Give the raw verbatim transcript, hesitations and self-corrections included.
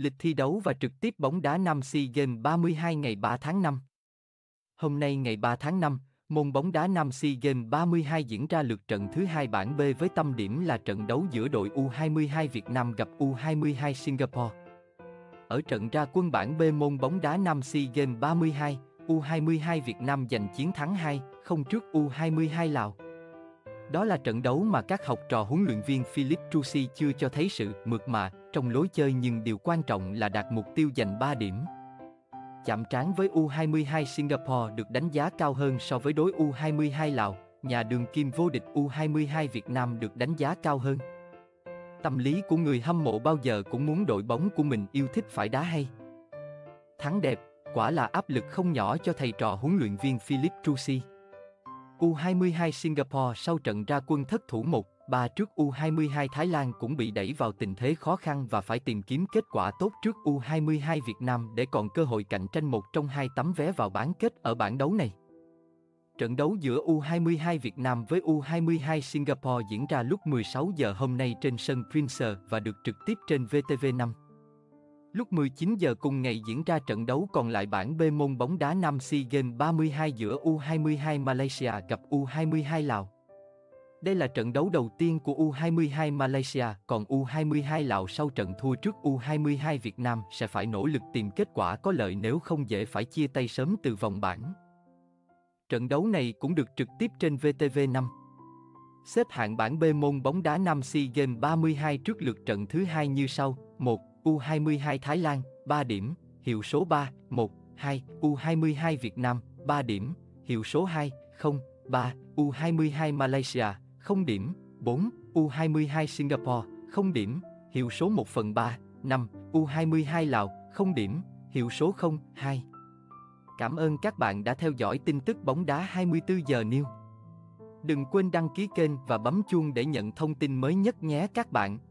Lịch thi đấu và trực tiếp bóng đá nam SEA Games ba mươi hai ngày ba tháng năm. Hôm nay ngày ba tháng năm, môn bóng đá nam SEA Games ba mươi hai diễn ra lượt trận thứ hai bảng B với tâm điểm là trận đấu giữa đội U hai mươi hai Việt Nam gặp U hai mươi hai Singapore. Ở trận ra quân bảng B môn bóng đá nam SEA Games ba mươi hai, U hai mươi hai Việt Nam giành chiến thắng hai không trước U hai mươi hai Lào. Đó là trận đấu mà các học trò huấn luyện viên Philippe Troussier chưa cho thấy sự mượt mà trong lối chơi, nhưng điều quan trọng là đạt mục tiêu giành ba điểm. Chạm trán với U hai mươi hai Singapore được đánh giá cao hơn so với đối U hai mươi hai Lào, nhà đương kim vô địch U hai mươi hai Việt Nam được đánh giá cao hơn. Tâm lý của người hâm mộ bao giờ cũng muốn đội bóng của mình yêu thích phải đá hay. Thắng đẹp, quả là áp lực không nhỏ cho thầy trò huấn luyện viên Philippe Troussier. U hai mươi hai Singapore sau trận ra quân thất thủ một ba trước U hai mươi hai Thái Lan cũng bị đẩy vào tình thế khó khăn và phải tìm kiếm kết quả tốt trước U hai mươi hai Việt Nam để còn cơ hội cạnh tranh một trong hai tấm vé vào bán kết ở bảng đấu này. Trận đấu giữa U hai mươi hai Việt Nam với U hai mươi hai Singapore diễn ra lúc mười sáu giờ hôm nay trên sân Prinsere và được trực tiếp trên vê tê vê năm. Lúc mười chín giờ cùng ngày diễn ra trận đấu còn lại bảng B môn bóng đá nam SEA Games ba mươi hai giữa U hai mươi hai Malaysia gặp U hai mươi hai Lào. Đây là trận đấu đầu tiên của U hai mươi hai Malaysia, còn U hai mươi hai Lào sau trận thua trước U hai mươi hai Việt Nam sẽ phải nỗ lực tìm kết quả có lợi, nếu không dễ phải chia tay sớm từ vòng bảng. Trận đấu này cũng được trực tiếp trên vê tê vê năm. Xếp hạng bảng B môn bóng đá nam SEA Games ba mươi hai trước lượt trận thứ hai như sau: một. U hai mươi hai Thái Lan, ba điểm, hiệu số ba một. hai. U hai mươi hai Việt Nam, ba điểm, hiệu số hai không. ba. U hai mươi hai Malaysia, không điểm. bốn. U hai mươi hai Singapore, không điểm, hiệu số một phần ba. năm. U hai mươi hai Lào, không điểm, hiệu số không hai. Cảm ơn các bạn đã theo dõi tin tức bóng đá hai mươi tư giờ News. Đừng quên đăng ký kênh và bấm chuông để nhận thông tin mới nhất nhé các bạn.